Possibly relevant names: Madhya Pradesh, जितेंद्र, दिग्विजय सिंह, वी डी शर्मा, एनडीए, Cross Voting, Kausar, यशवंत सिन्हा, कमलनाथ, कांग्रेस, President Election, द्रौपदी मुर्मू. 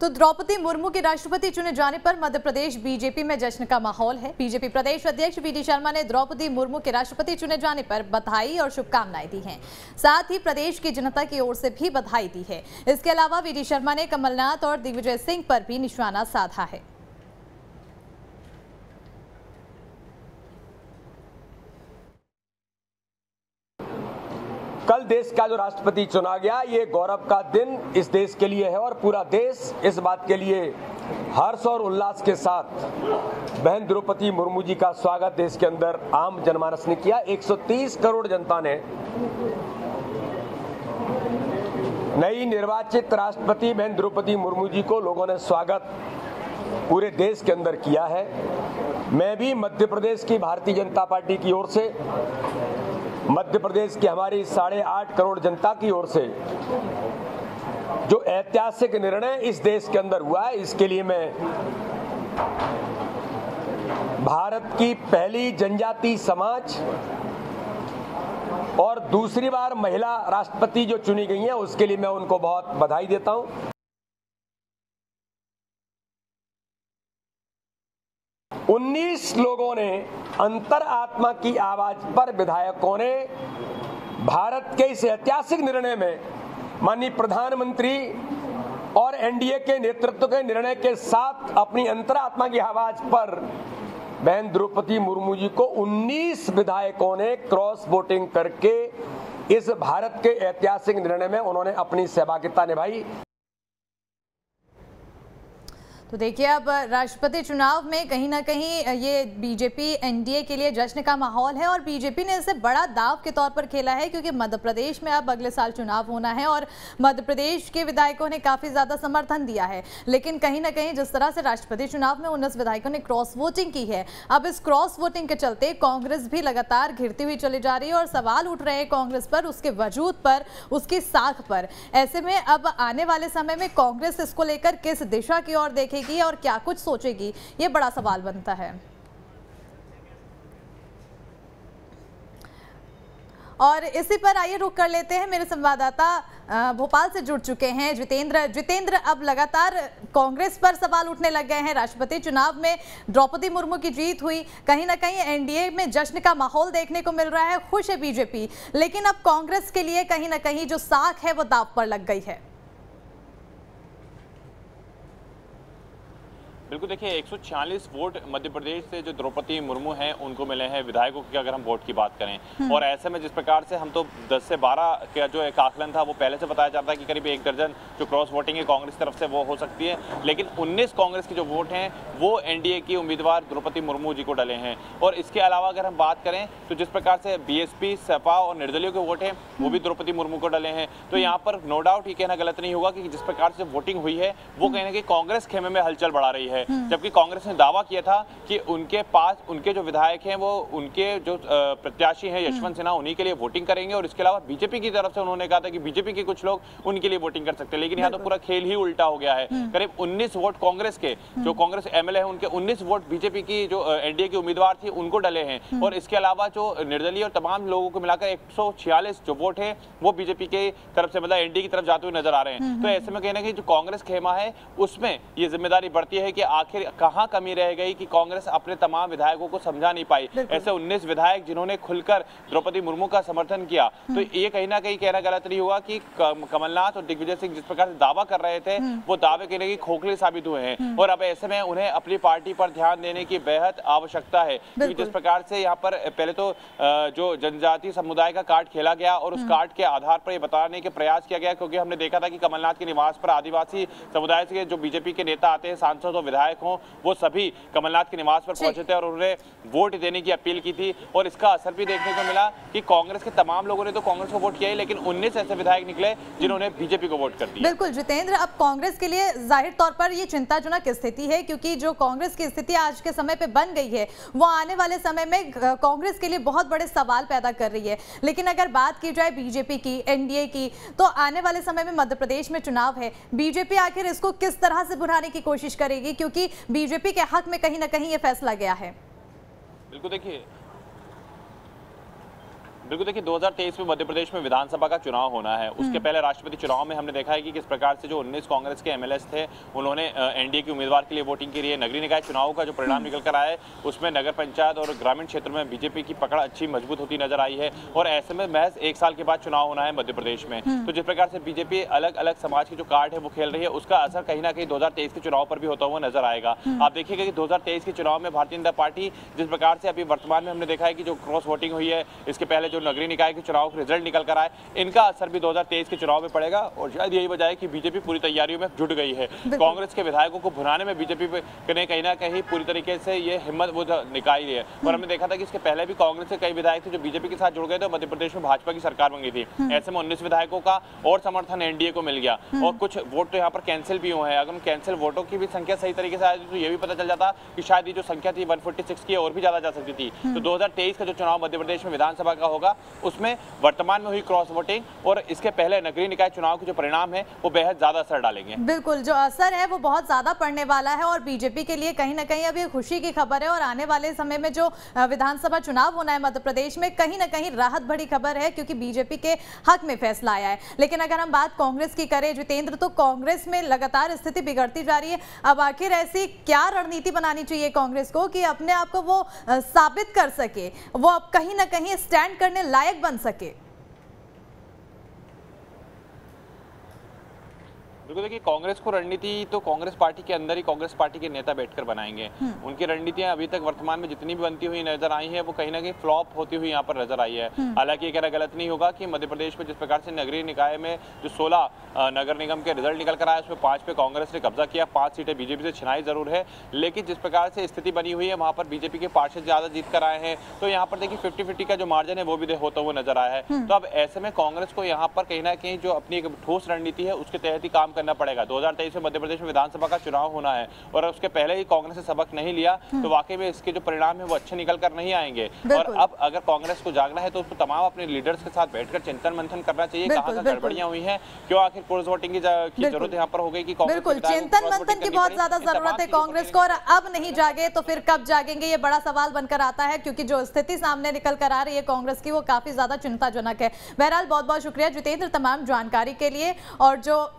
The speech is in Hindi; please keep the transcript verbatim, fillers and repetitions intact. तो द्रौपदी मुर्मू के राष्ट्रपति चुने जाने पर मध्य प्रदेश बीजेपी में जश्न का माहौल है। बीजेपी प्रदेश अध्यक्ष वी डी शर्मा ने द्रौपदी मुर्मू के राष्ट्रपति चुने जाने पर बधाई और शुभकामनाएं दी हैं, साथ ही प्रदेश की जनता की ओर से भी बधाई दी है। इसके अलावा वी डी शर्मा ने कमलनाथ और दिग्विजय सिंह पर भी निशाना साधा है। कल देश का जो राष्ट्रपति चुना गया, ये गौरव का दिन इस देश के लिए है और पूरा देश इस बात के लिए हर्ष और उल्लास के साथ बहन द्रौपदी मुर्मू जी का स्वागत देश के अंदर आम जनमानस ने किया। एक सौ तीस करोड़ जनता ने नई निर्वाचित राष्ट्रपति बहन द्रौपदी मुर्मू जी को लोगों ने स्वागत पूरे देश के अंदर किया है। मैं भी मध्य प्रदेश की भारतीय जनता पार्टी की ओर से, मध्य प्रदेश की हमारी साढ़े आठ करोड़ जनता की ओर से जो ऐतिहासिक निर्णय इस देश के अंदर हुआ है, इसके लिए मैं भारत की पहली जनजाति समाज और दूसरी बार महिला राष्ट्रपति जो चुनी गई हैं, उसके लिए मैं उनको बहुत बधाई देता हूं। उन्नीस लोगों ने अंतरात्मा की आवाज पर विधायकों ने भारत के इस ऐतिहासिक निर्णय में माननीय प्रधानमंत्री और एनडीए के नेतृत्व के निर्णय के साथ अपनी अंतरात्मा की आवाज पर बहन द्रौपदी मुर्मू जी को उन्नीस विधायकों ने क्रॉस वोटिंग करके इस भारत के ऐतिहासिक निर्णय में उन्होंने अपनी सहभागिता निभाई। तो देखिए, अब राष्ट्रपति चुनाव में कहीं ना कहीं ये बीजेपी एनडीए के लिए जश्न का माहौल है और बीजेपी ने इसे बड़ा दाव के तौर पर खेला है, क्योंकि मध्य प्रदेश में अब अगले साल चुनाव होना है और मध्य प्रदेश के विधायकों ने काफ़ी ज़्यादा समर्थन दिया है। लेकिन कहीं ना कहीं जिस तरह से राष्ट्रपति चुनाव में उन्नीस विधायकों ने क्रॉस वोटिंग की है, अब इस क्रॉस वोटिंग के चलते कांग्रेस भी लगातार घिरती हुई चली जा रही है और सवाल उठ रहे हैं कांग्रेस पर, उसके वजूद पर, उसकी साख पर। ऐसे में अब आने वाले समय में कांग्रेस इसको लेकर किस दिशा की ओर देखेगी और क्या कुछ सोचेगी, ये बड़ा सवाल बनता है। और इसी पर आइए रुक कर लेते हैं, मेरे संवाददाता भोपाल से जुड़ चुके हैं जितेंद्र। जितेंद्र, अब लगातार कांग्रेस पर सवाल उठने लग गए हैं। राष्ट्रपति चुनाव में द्रौपदी मुर्मू की जीत हुई, कहीं ना कहीं एनडीए में जश्न का माहौल देखने को मिल रहा है, खुश है बीजेपी, लेकिन अब कांग्रेस के लिए कहीं ना कहीं जो साख है वो दांव पर लग गई है। बिल्कुल, देखिए एक सौ चालीस वोट मध्य प्रदेश से जो द्रौपदी मुर्मू हैं उनको मिले हैं विधायकों की, अगर हम वोट की बात करें। और ऐसे में जिस प्रकार से हम तो दस से बारह का जो एक आकलन था वो पहले से बताया जाता है कि करीब एक दर्जन जो क्रॉस वोटिंग है कांग्रेस तरफ से वो हो सकती है, लेकिन उन्नीस कांग्रेस के जो वोट हैं वो एनडीए की उम्मीदवार द्रौपदी मुर्मू जी को डले हैं। और इसके अलावा अगर हम बात करें तो जिस प्रकार से बीएसपी, सपा और निर्दलीय के वोट हैं वो भी द्रौपदी मुर्मू को डले हैं। तो यहाँ पर नो डाउट ये कहना गलत नहीं होगा कि जिस प्रकार से वोटिंग हुई है वो कहीं ना कहीं कांग्रेस खेमे में हलचल बढ़ा रही है, जबकि कांग्रेस ने दावा किया था कि उनके पास उनके जो विधायक हैं वो उनके जो प्रत्याशी हैं यशवंत सिन्हा उन्हीं के लिए वोटिंग करेंगे। और इसके अलावा बीजेपी की तरफ से उन्होंने कहा था कि बीजेपी के कुछ लोग उनके लिए वोटिंग कर सकते हैं, लेकिन यहाँ तो पूरा खेल ही उल्टा हो गया है। करीब उन्नीस वोट कांग्रेस के जो कांग्रेस एमएलए हैं उनके उन्नीस वोट बीजेपी की जो एनडीए की उम्मीदवार थी उनको डले हैं, और इसके अलावा जो निर्दलीय और तमाम लोगों को मिलाकर एक सौ छियालीस जो वोट है वो बीजेपी की तरफ से, मतलब एनडीए की तरफ जाते हुए नजर आ रहे हैं। तो ऐसे में कहना कि जो कांग्रेस खेमा है उसमें ये जिम्मेदारी बढ़ती है कि आखिर कहां कमी रह गई कि कांग्रेस अपने तमाम विधायकों को समझा नहीं पाई। ऐसे उन्नीस विधायक जिन्होंने खुलकर द्रौपदी मुर्मू का समर्थन किया, तो ये कहीं ना कहीं कहना गलत नहीं हुआ कि कमलनाथ और दिग्विजय सिंह जिस प्रकार से दावा कर रहे थे वो दावे कहने की खोखले साबित हुए हैं। और अब ऐसे में उन्हें अपनी पार्टी पर ध्यान देने की बेहद आवश्यकता है, क्योंकि जिस प्रकार से यहाँ पर पहले तो जो जनजातीय समुदाय का कार्ड खेला गया और उस कार्ड के आधार पर यह बताने के प्रयास किया गया, क्योंकि हमने देखा था कि कमलनाथ के निवास पर आदिवासी समुदाय के जो बीजेपी के नेता आते हैं, सांसद तो विधायक हों, वो सभी कमलनाथ के निवास पर पहुंचे थे और उन्होंने वोट देने की अपील की थी। और इसका असर भी देखने को मिला कि कांग्रेस के तमाम लोगों ने तो कांग्रेस को वोट किया ही, लेकिन उन्नीस ऐसे विधायक निकले जिन्होंने बीजेपी को वोट कर दिया। बिल्कुल जितेंद्र, अब कांग्रेस के लिए जाहिर तौर पर यह चिंताजनक स्थिति है, क्योंकि जो कांग्रेस की स्थिति आज के समय पर बन गई है वो आने वाले समय में कांग्रेस के लिए बहुत बड़े सवाल पैदा कर रही है। लेकिन अगर बात की जाए बीजेपी की, एनडीए की, तो आने वाले समय में मध्य प्रदेश में चुनाव है, बीजेपी आखिर इसको किस तरह से भुनाने की कोशिश करेगी, क्योंकि बीजेपी के हक में कहीं ना कहीं ये फैसला गया है। बिल्कुल, देखिए बिल्कुल, देखिए दो हज़ार तेईस में मध्य प्रदेश में विधानसभा का चुनाव होना है। उसके पहले राष्ट्रपति चुनाव में हमने देखा है कि किस प्रकार से जो उन्नीस कांग्रेस के एमएलएस थे उन्होंने एनडीए के उम्मीदवार के लिए वोटिंग के लिए नगरीय निकाय चुनाव का जो परिणाम निकल कर आया है उसमें नगर पंचायत और ग्रामीण क्षेत्र में बीजेपी की पकड़ अच्छी मजबूत होती नजर आई है। और ऐसे में महज एक साल के बाद चुनाव होना है मध्य प्रदेश में, तो जिस प्रकार से बीजेपी अलग अलग समाज की जो कार्ड है वो खेल रही है उसका असर कहीं ना कहीं दो हज़ार तेईस के चुनाव पर भी होता हुआ नजर आएगा। आप देखिएगा कि दो हज़ार तेईस के चुनाव में भारतीय जनता पार्टी जिस प्रकार से अभी वर्तमान में हमने देखा है कि जो क्रॉस वोटिंग हुई है, इसके पहले जो नगरीय निकाय के चुनाव के रिजल्ट निकल कर आए, इनका असर भी दो हज़ार तेईस के चुनाव में पड़ेगा। और शायद यही वजह है कि बीजेपी पूरी तैयारियों में जुट गई है। कांग्रेस के विधायकों को भुनाने में बीजेपी ने कहीं ना कहीं पूरी तरीके से ये हिम्मत वो निकाली है। और हमने देखा था कि इसके पहले भी कांग्रेस के कई विधायक थे जो बीजेपी के साथ जुड़ गए थे, मध्य प्रदेश में भाजपा की सरकार बन गई थी। ऐसे में उन्नीस विधायकों का और समर्थन एनडीए को मिल गया और कुछ वोट तो यहाँ पर कैंसिल भी हुए हैं। अगर हम कैंसिल वोटों की भी संख्या सही तरीके से आई तो ये भी पता चल जाता कि शायद ये जो संख्या थी वन फोर्टी सिक्स की और भी ज्यादा जा सकती थी। तो दो हजार तेईस का जो चुनाव मध्य प्रदेश में विधानसभा का होगा उसमें वर्तमान में हुई क्रॉस वोटिंग और इसके पहले नगरीय निकाय चुनाव के जो परिणाम है वो बेहद ज्यादा असर डालेंगे। बिल्कुल, जो असर है वो बहुत ज्यादा पड़ने वाला है और बीजेपी के लिए कहीं ना कहीं अभी खुशी की खबर है। और आने वाले समय में जो विधानसभा चुनाव होना है मध्य प्रदेश में कहीं ना कहीं राहत भरी खबर है, क्योंकि बीजेपी के हक में फैसला आया है। लेकिन अगर हम बात कांग्रेस की करें जितेंद्र, तो कांग्रेस में लगातार स्थिति बिगड़ती जा रही है। अब आखिर ऐसी क्या रणनीति बनानी चाहिए कांग्रेस को कि अपने आप को वो साबित कर सके, वो अब कहीं ना कहीं स्टैंड करने लायक बन सके? बिल्कुल, देखिए कांग्रेस को रणनीति तो कांग्रेस पार्टी के अंदर ही कांग्रेस पार्टी के नेता बैठकर बनाएंगे। उनकी रणनीतियां अभी तक वर्तमान में जितनी भी बनती हुई नजर आई है वो कहीं ना कहीं फ्लॉप होती हुई यहाँ पर नजर आई है। हालांकि ये कहना गलत नहीं होगा कि मध्य प्रदेश में जिस प्रकार से नगरीय निकाय में जो सोलह नगर निगम के रिजल्ट निकल कर आया उसमें पाँच पे कांग्रेस ने कब्जा किया, पाँच सीटें बीजेपी से छिनाई जरूर है, लेकिन जिस प्रकार से स्थिति बनी हुई है वहाँ पर बीजेपी के पार्षद ज्यादा जीत कर आए हैं। तो यहाँ पर देखिए फिफ्टी फिफ्टी का जो मार्जिन है वो भी होता हुआ नजर आया है। तो अब ऐसे में कांग्रेस को यहाँ पर कहीं ना कहीं जो अपनी एक ठोस रणनीति है उसके तहत ही काम करना पड़ेगा। दो हज़ार तेईस में मध्य प्रदेश में विधानसभा का चुनाव होना है और उसके पहले ही कांग्रेस ने सबक नहीं लिया तो वाकई में इसके जो परिणाम है वो अच्छे निकल कर नहीं आएंगे। और अब अगर कांग्रेस को जागना है तो उसको तमाम अपने लीडर्स के साथ बैठकर चिंतन मंथन करना चाहिए, कहां कहां गड़बड़ियां हुई हैं, क्यों आखिर क्रॉस वोटिंग की जरूरत यहां पर हो गई कि कांग्रेस बिल्कुल चिंतन मंथन की बहुत ज्यादा जरूरत है कांग्रेस को। और अब नहीं जागे तो फिर कब जागेंगे, ये बड़ा सवाल बनकर आता है, क्योंकि जो स्थिति सामने निकल कर आ रही है कांग्रेस की वो काफी ज्यादा चिंताजनक है। बहरहाल बहुत बहुत शुक्रिया जितेंद्र तमाम जानकारी के लिए। और जो